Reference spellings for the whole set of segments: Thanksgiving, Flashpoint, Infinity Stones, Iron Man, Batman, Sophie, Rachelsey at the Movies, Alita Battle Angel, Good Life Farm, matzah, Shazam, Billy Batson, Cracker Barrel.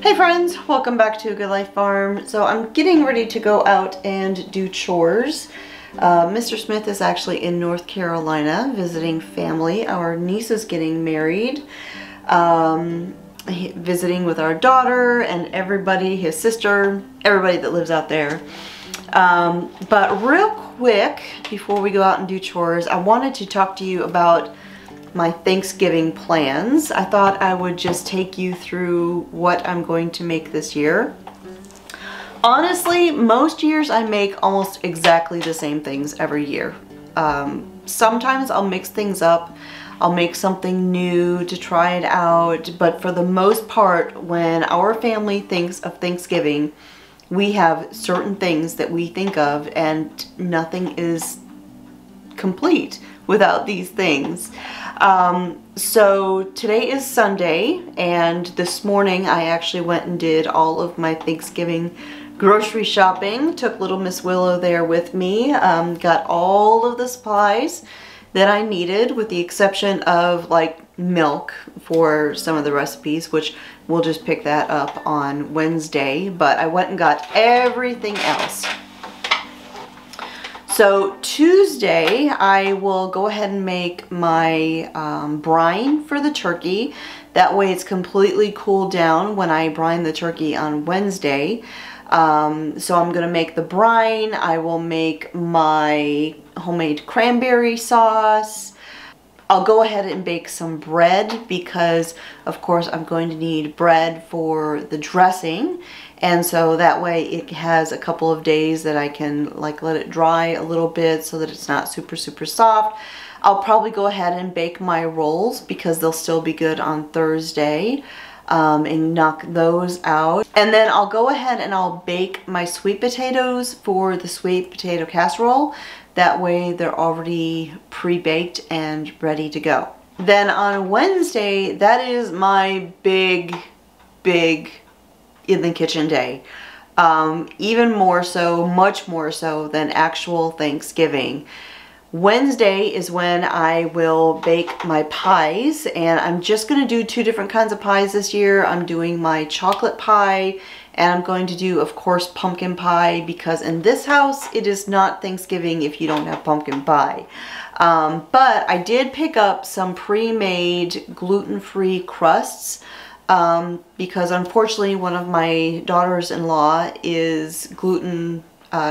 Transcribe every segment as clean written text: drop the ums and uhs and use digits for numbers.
Hey friends, welcome back to Good Life Farm. So I'm getting ready to go out and do chores. Mr. Smith is actually in North Carolina visiting family. Our niece is getting married, visiting with our daughter and everybody, his sister, everybody that lives out there. But real quick, before we go out and do chores, I wanted to talk to you about my Thanksgiving plans. I thought I would just take you through what I'm going to make this year. Honestly, most years I make almost exactly the same things every year. Sometimes I'll mix things up. I'll make something new to try it out, but for the most part, when our family thinks of Thanksgiving, we have certain things that we think of, and nothing is complete without these things. So today is Sunday, and this morning I actually went and did all of my Thanksgiving grocery shopping. Took little Miss Willow there with me, got all of the supplies that I needed, with the exception of like milk for some of the recipes, which we'll just pick that up on Wednesday, but I went and got everything else. So Tuesday, I will go ahead and make my brine for the turkey. That way it's completely cooled down when I brine the turkey on Wednesday. So I'm gonna make the brine. I will make my homemade cranberry sauce. I'll go ahead and bake some bread because of course I'm going to need bread for the dressing, and so that way it has a couple of days that I can like let it dry a little bit so that it's not super soft. I'll probably go ahead and bake my rolls because they'll still be good on Thursday, and knock those out. And then I'll go ahead and I'll bake my sweet potatoes for the sweet potato casserole. That way they're already pre-baked and ready to go. Then on Wednesday, that is my big in the kitchen day. Even more so, much more so than actual Thanksgiving. Wednesday is when I will bake my pies, and I'm just going to do two different kinds of pies this year. I'm doing my chocolate pie, and I'm going to do, of course, pumpkin pie, because in this house, it is not Thanksgiving if you don't have pumpkin pie. But I did pick up some pre-made gluten-free crusts, because unfortunately one of my daughters-in-law is gluten,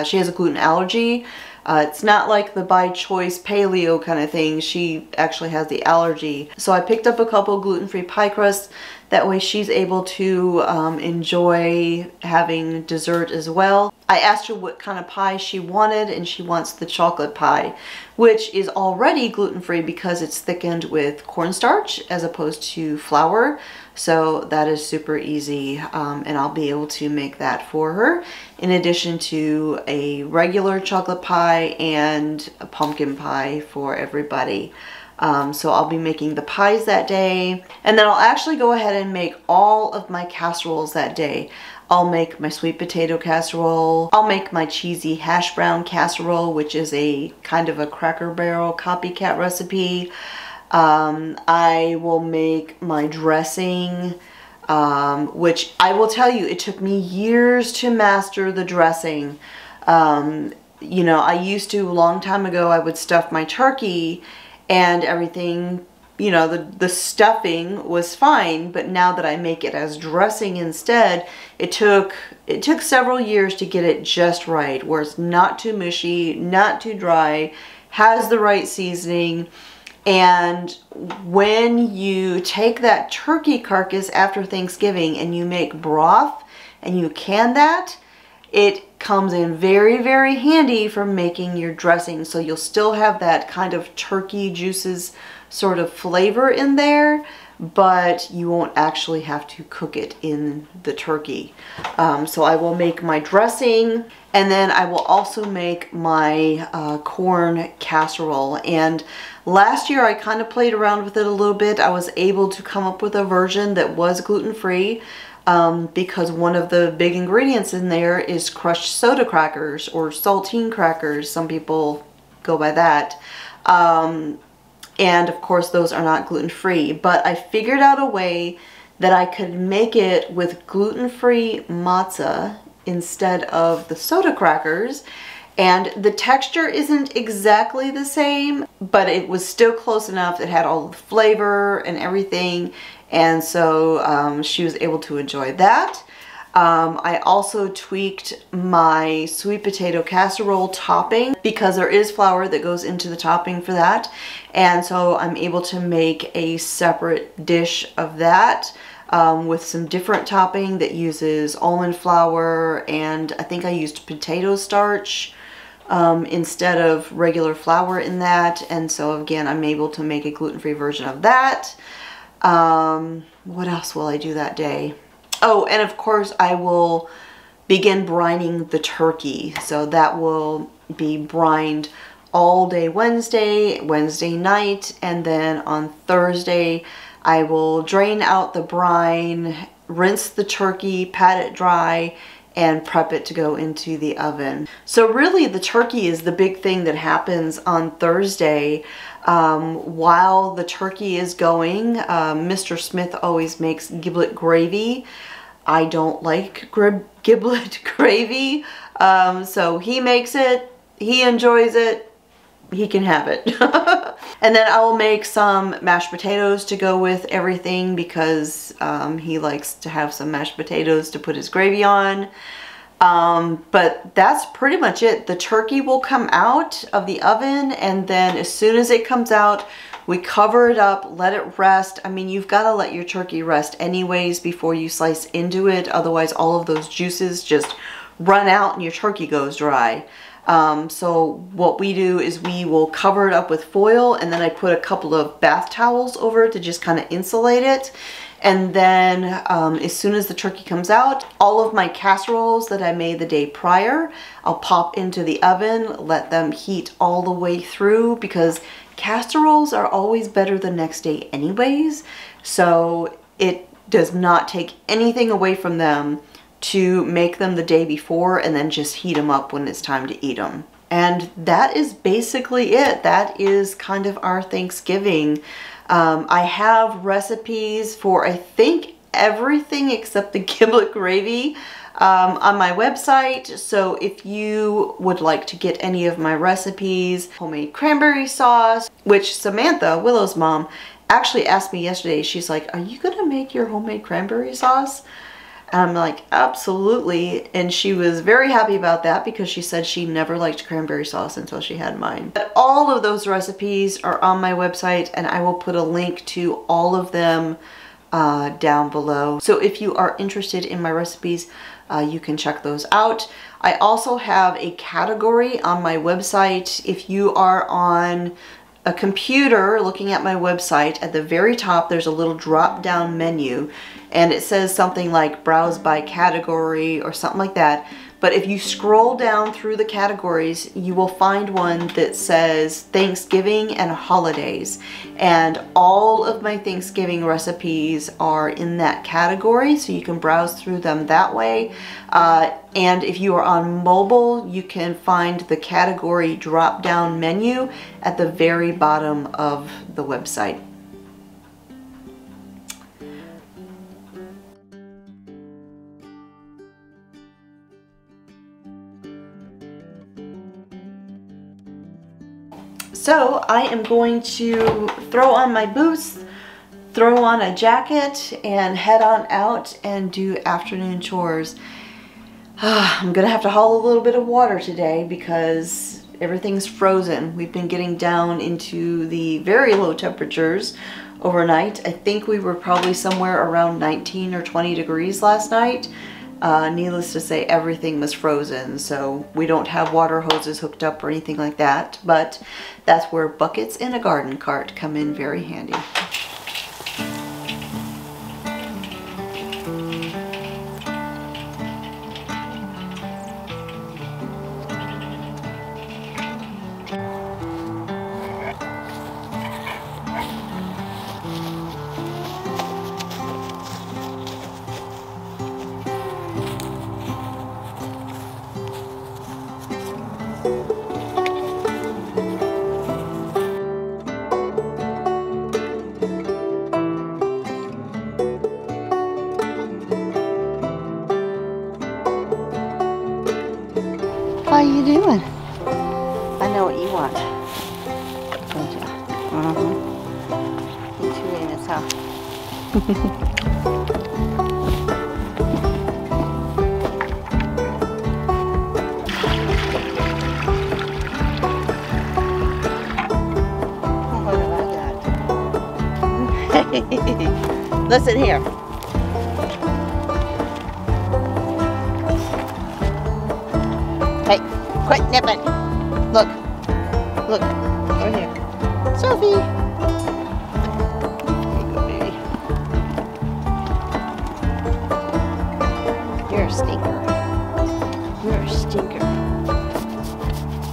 she has a gluten allergy. It's not like the by choice paleo kind of thing. She actually has the allergy. So I picked up a couple gluten-free pie crusts. That way she's able to enjoy having dessert as well. I asked her what kind of pie she wanted, and she wants the chocolate pie, which is already gluten-free because it's thickened with cornstarch as opposed to flour. So that is super easy, and I'll be able to make that for her in addition to a regular chocolate pie and a pumpkin pie for everybody. So I'll be making the pies that day, and then I'll actually go ahead and make all of my casseroles that day. I'll make my sweet potato casserole, I'll make my cheesy hash brown casserole, which is a kind of a Cracker Barrel copycat recipe. I will make my dressing, which I will tell you, it took me years to master the dressing. You know, I used to, a long time ago, I would stuff my turkey and everything, you know, the stuffing was fine, but now that I make it as dressing instead, it took several years to get it just right, where it's not too mushy, not too dry, has the right seasoning. And when you take that turkey carcass after Thanksgiving and you make broth and you can that, it comes in very handy for making your dressing. So you'll still have that kind of turkey juices sort of flavor in there, but you won't actually have to cook it in the turkey. So I will make my dressing, and then I will also make my corn casserole. And last year I kind of played around with it a little bit. I was able to come up with a version that was gluten-free, because one of the big ingredients in there is crushed soda crackers or saltine crackers. Some people go by that. And of course those are not gluten-free, but I figured out a way that I could make it with gluten-free matzah instead of the soda crackers. And the texture isn't exactly the same, but it was still close enough. It had all the flavor and everything. And so she was able to enjoy that. I also tweaked my sweet potato casserole topping because there is flour that goes into the topping for that. And so I'm able to make a separate dish of that with some different topping that uses almond flour, and I think I used potato starch instead of regular flour in that. And so again, I'm able to make a gluten-free version of that. What else will I do that day? Oh, and of course I will begin brining the turkey. So that will be brined all day Wednesday, Wednesday night, and then on Thursday I will drain out the brine, rinse the turkey, pat it dry, and prep it to go into the oven. So really the turkey is the big thing that happens on Thursday. While the turkey is going, Mr. Smith always makes giblet gravy. I don't like giblet gravy, so he makes it, he enjoys it, he can have it. And then I will make some mashed potatoes to go with everything because he likes to have some mashed potatoes to put his gravy on. But that's pretty much it. The turkey will come out of the oven, and then as soon as it comes out, we cover it up, let it rest. I mean, you've got to let your turkey rest anyways before you slice into it. Otherwise, all of those juices just run out and your turkey goes dry. So what we do is we will cover it up with foil, and then I put a couple of bath towels over it to just kind of insulate it. And then as soon as the turkey comes out, all of my casseroles that I made the day prior, I'll pop into the oven, let them heat all the way through, because casseroles are always better the next day anyways. So it does not take anything away from them to make them the day before and then just heat them up when it's time to eat them. And that is basically it. That is kind of our Thanksgiving. I have recipes for, I think, everything except the giblet gravy on my website. So if you would like to get any of my recipes, homemade cranberry sauce, which Samantha, Willow's mom, actually asked me yesterday. She's like, are you gonna make your homemade cranberry sauce? And I'm like, absolutely. And she was very happy about that because she said she never liked cranberry sauce until she had mine. But all of those recipes are on my website, and I will put a link to all of them down below. So if you are interested in my recipes, you can check those out. I also have a category on my website. If you are on a computer looking at my website, at the very top there's a little drop down menu, and it says something like browse by category or something like that. But if you scroll down through the categories, you will find one that says Thanksgiving and holidays, and all of my Thanksgiving recipes are in that category, so you can browse through them that way. And if you are on mobile, you can find the category drop-down menu at the very bottom of the website. So I am going to throw on my boots, throw on a jacket, and head on out and do afternoon chores. I'm gonna have to haul a little bit of water today because everything's frozen. We've been getting down into the very low temperatures overnight. I think we were probably somewhere around 19 or 20 degrees last night. Needless to say, everything was frozen, so we don't have water hoses hooked up or anything like that, but that's where buckets and a garden cart come in very handy. are you doing? I know what you want. Don't you? Uh-huh. You two in this house. Listen here. Hey, quit nipping. Look, look, over here. Sophie. Here you go, baby. You're a stinker. You're a stinker.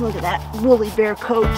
Look at that woolly bear coat.